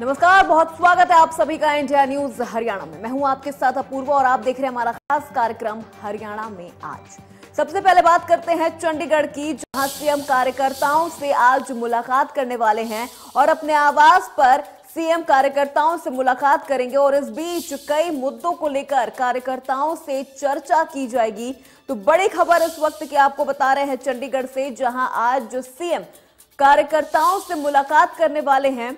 नमस्कार, बहुत स्वागत है आप सभी का इंडिया न्यूज हरियाणा में। मैं हूं आपके साथ अपूर्वा और आप देख रहे हैं हमारा खास कार्यक्रम हरियाणा में आज। सबसे पहले बात करते हैं चंडीगढ़ की, जहां सीएम कार्यकर्ताओं से आज मुलाकात करने वाले हैं और अपने आवास पर सीएम कार्यकर्ताओं से मुलाकात करेंगे। और इस बीच कई मुद्दों को लेकर कार्यकर्ताओं से चर्चा की जाएगी। तो बड़ी खबर इस वक्त की आपको बता रहे हैं चंडीगढ़ से, जहां आज जो सीएम कार्यकर्ताओं से मुलाकात करने वाले हैं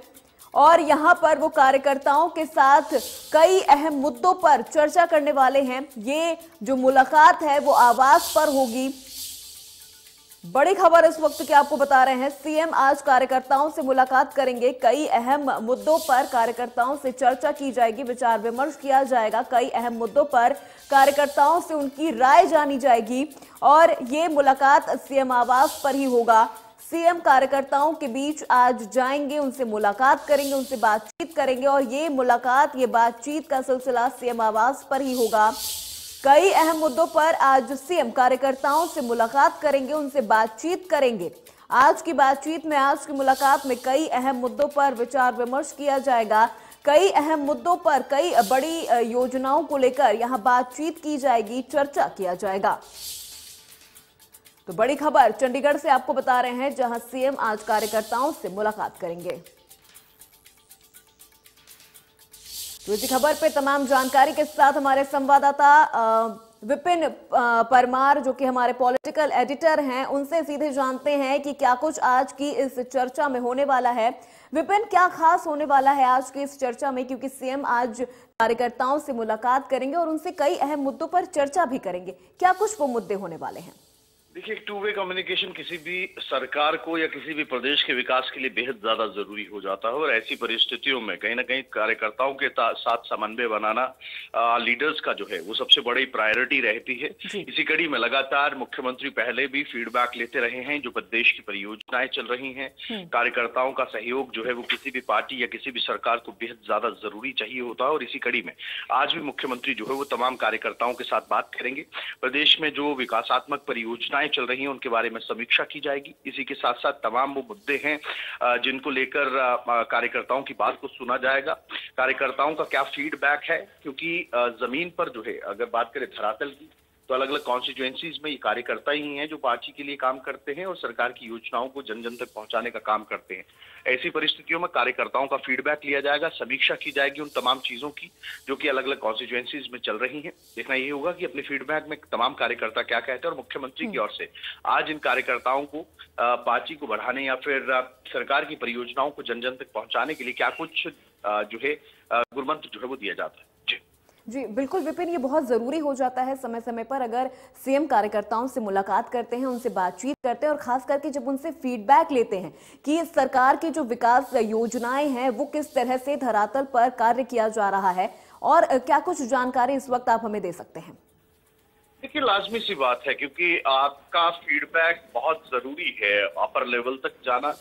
और यहां पर वो कार्यकर्ताओं के साथ कई अहम मुद्दों पर चर्चा करने वाले हैं। ये जो मुलाकात है वो आवास पर होगी। बड़ी खबर इस वक्त की आपको बता रहे हैं, सीएम आज कार्यकर्ताओं से मुलाकात करेंगे। कई अहम मुद्दों पर कार्यकर्ताओं से चर्चा की जाएगी, विचार विमर्श किया जाएगा। कई अहम मुद्दों पर कार्यकर्ताओं से उनकी राय जानी जाएगी और ये मुलाकात सीएम आवास पर ही होगा। सीएम कार्यकर्ताओं के बीच आज जाएंगे, उनसे मुलाकात करेंगे, उनसे बातचीत करेंगे और ये मुलाकात, ये बातचीत का सिलसिला सीएम आवास पर ही होगा। कई अहम मुद्दों पर आज सीएम कार्यकर्ताओं से मुलाकात करेंगे, उनसे बातचीत करेंगे। आज की बातचीत में, आज की मुलाकात में कई अहम मुद्दों पर विचार विमर्श किया जाएगा। कई अहम मुद्दों पर, कई बड़ी योजनाओं को लेकर यहाँ बातचीत की जाएगी, चर्चा किया जाएगा। तो बड़ी खबर चंडीगढ़ से आपको बता रहे हैं, जहां सीएम आज कार्यकर्ताओं से मुलाकात करेंगे। तो इसी खबर पे तमाम जानकारी के साथ हमारे संवाददाता विपिन परमार, जो कि हमारे पॉलिटिकल एडिटर हैं, उनसे सीधे जानते हैं कि क्या कुछ आज की इस चर्चा में होने वाला है। विपिन, क्या खास होने वाला है आज की इस चर्चा में, क्योंकि सीएम आज कार्यकर्ताओं से मुलाकात करेंगे और उनसे कई अहम मुद्दों पर चर्चा भी करेंगे। क्या कुछ वो मुद्दे होने वाले हैं? देखिए, टू वे कम्युनिकेशन किसी भी सरकार को या किसी भी प्रदेश के विकास के लिए बेहद ज्यादा जरूरी हो जाता है और ऐसी परिस्थितियों में कहीं ना कहीं कार्यकर्ताओं के साथ समन्वय बनाना लीडर्स का जो है वो सबसे बड़ी प्रायोरिटी रहती है। इसी कड़ी में लगातार मुख्यमंत्री पहले भी फीडबैक लेते रहे हैं, जो प्रदेश की परियोजनाएं चल रही हैं। कार्यकर्ताओं का सहयोग जो है वो किसी भी पार्टी या किसी भी सरकार को बेहद ज्यादा जरूरी चाहिए होता है और इसी कड़ी में आज भी मुख्यमंत्री जो है वो तमाम कार्यकर्ताओं के साथ बात करेंगे। प्रदेश में जो विकासात्मक परियोजनाएं चल रही हैं उनके बारे में समीक्षा की जाएगी। इसी के साथ साथ तमाम वो मुद्दे हैं जिनको लेकर कार्यकर्ताओं की बात को सुना जाएगा। कार्यकर्ताओं का क्या फीडबैक है, क्योंकि जमीन पर जो है अगर बात करें धरातल की, तो अलग अलग कॉन्स्टिट्यूएंसीज में ये कार्यकर्ता ही हैं जो पार्टी के लिए काम करते हैं और सरकार की योजनाओं को जन जन तक पहुंचाने का काम करते हैं। ऐसी परिस्थितियों में कार्यकर्ताओं का फीडबैक लिया जाएगा, समीक्षा की जाएगी उन तमाम चीजों की जो कि अलग अलग कॉन्स्टिट्यूएंसीज में चल रही हैं। देखना ये होगा कि अपने फीडबैक में तमाम कार्यकर्ता क्या कहते हैं और मुख्यमंत्री की ओर से आज इन कार्यकर्ताओं को पार्टी को बढ़ाने या फिर सरकार की परियोजनाओं को जन जन तक पहुंचाने के लिए क्या कुछ जो है गुरुमंत्र जो है वो दिया जाता है। जी बिल्कुल विपिन, ये बहुत ज़रूरी हो जाता है समय समय पर अगर सीएम कार्यकर्ताओं से मुलाकात करते हैं, उनसे बातचीत करते हैं और खास करके जब उनसे फीडबैक लेते हैं कि सरकार की जो विकास योजनाएं हैं वो किस तरह से धरातल पर कार्य किया जा रहा है। और क्या कुछ जानकारी इस वक्त आप हमें दे सकते हैं? देखिए, लाजमी सी बात है क्योंकि आपका फीडबैक बहुत ज़रूरी है, अपर लेवल तक जाना,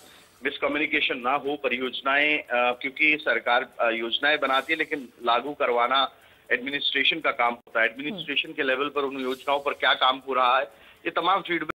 मिसकम्युनिकेशन ना हो। परियोजनाएँ क्योंकि सरकार योजनाएँ बनाती है लेकिन लागू करवाना एडमिनिस्ट्रेशन का काम होता है। एडमिनिस्ट्रेशन के लेवल पर उन योजनाओं पर क्या काम हो रहा है, ये तमाम फीडबैक